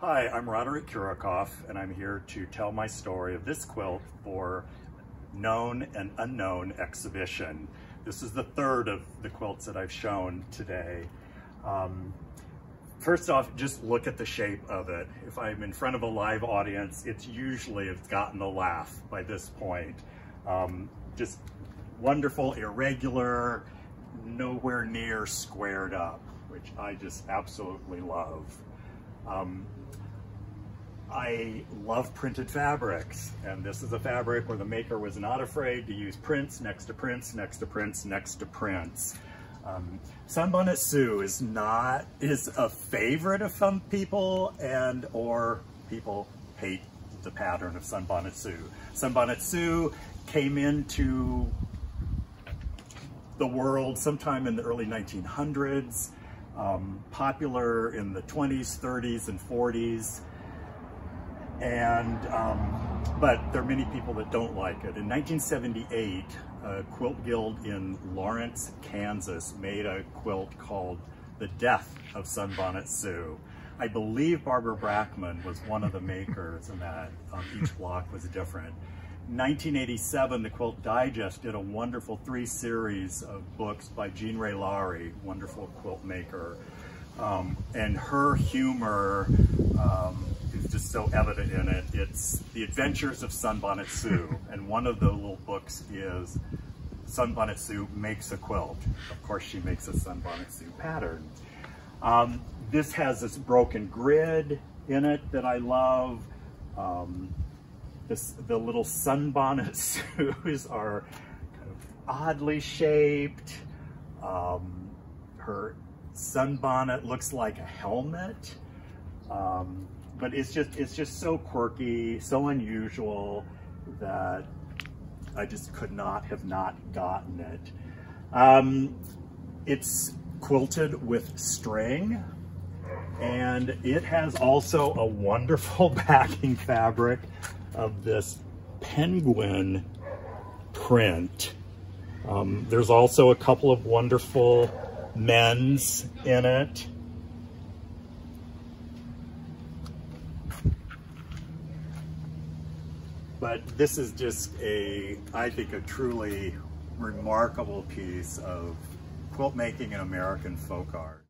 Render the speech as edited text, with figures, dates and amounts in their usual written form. Hi, I'm Roderick Kiracofe, and I'm here to tell my story of this quilt for Known and Unknown exhibition. This is the third of the quilts that I've shown today. First off, just look at the shape of it. If I'm in front of a live audience, it's gotten a laugh by this point. Just wonderful, irregular, nowhere near squared up, which I just absolutely love. I love printed fabrics, and this is a fabric where the maker was not afraid to use prints next to prints next to prints next to prints. Sunbonnet Sue is a favorite of some people, or people hate the pattern of Sunbonnet Sue. Sunbonnet Sue came into the world sometime in the early 1900s. Popular in the 20s, 30s, and 40s, and but there are many people that don't like it. In 1978, a quilt guild in Lawrence, Kansas made a quilt called The Death of Sunbonnet Sue. I believe Barbara Brackman was one of the makers in that. Each block was different. In 1987, the Quilt Digest did a wonderful three-series of books by Jean Ray Lowry, wonderful quilt maker. And her humor is just so evident in it. It's The Adventures of Sunbonnet Sue, and one of the little books is Sunbonnet Sue Makes a Quilt. Of course, she makes a Sunbonnet Sue pattern. This has this broken grid in it that I love. The little Sunbonnet Sues are kind of oddly shaped. Her sunbonnet looks like a helmet, but it's just so quirky, so unusual that I just could not have not gotten it. It's quilted with string, and it has also a wonderful backing fabric of this penguin print. There's also a couple of wonderful men's in it. But this is just I think a truly remarkable piece of quilt making and American folk art.